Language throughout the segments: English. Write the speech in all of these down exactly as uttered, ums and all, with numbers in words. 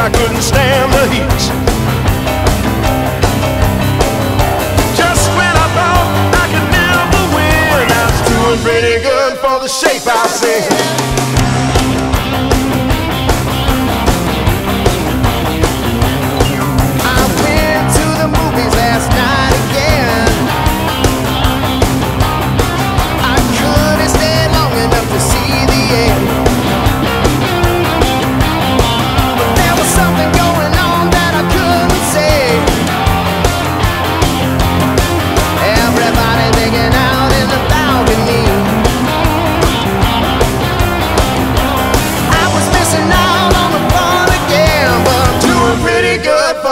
I couldn't stand the heat. Just when I thought I could never win, I was doing pretty good for the shape I was in.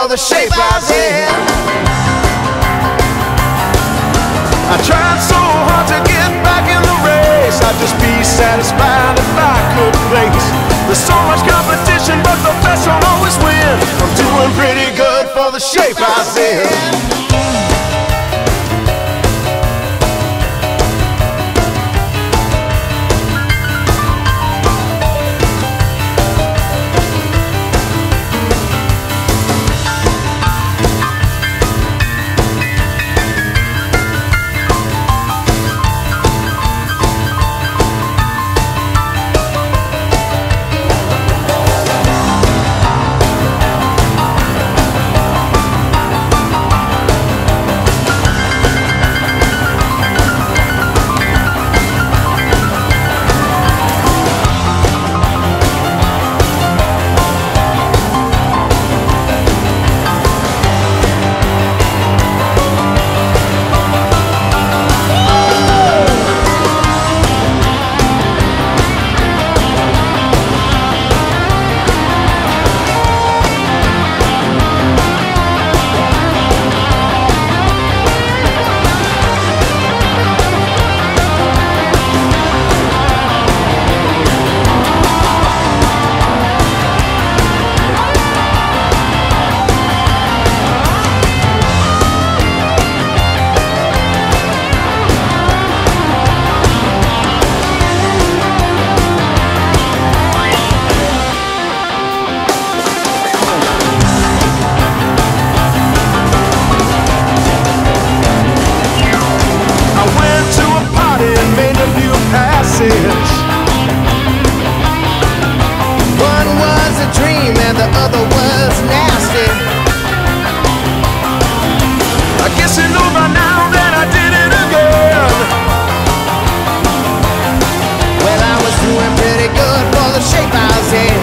The shape I was in. I tried so hard to get back in the race. I'd just be satisfied if I could place. There's so much competition, but the best don't always win. I'm doing pretty good for the shape I was in. One was a dream and the other was nasty. I guess you know by now that I did it again. Well, I was doing pretty good for the shape I was in.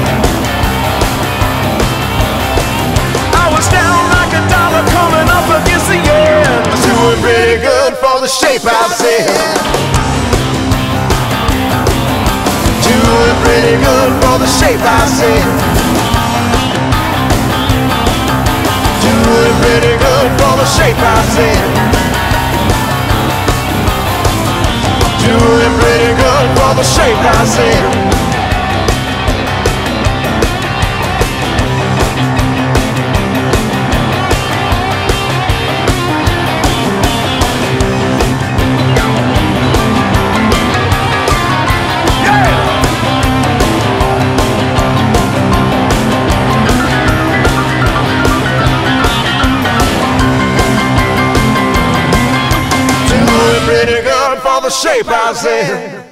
I was down like a dollar coming up against the end. I was doing pretty good for the shape I was in. Doing pretty good for the shape I was in. Doing pretty good for the shape I was in. Doing pretty good for the shape I was in. Pretty good for the shape I was in.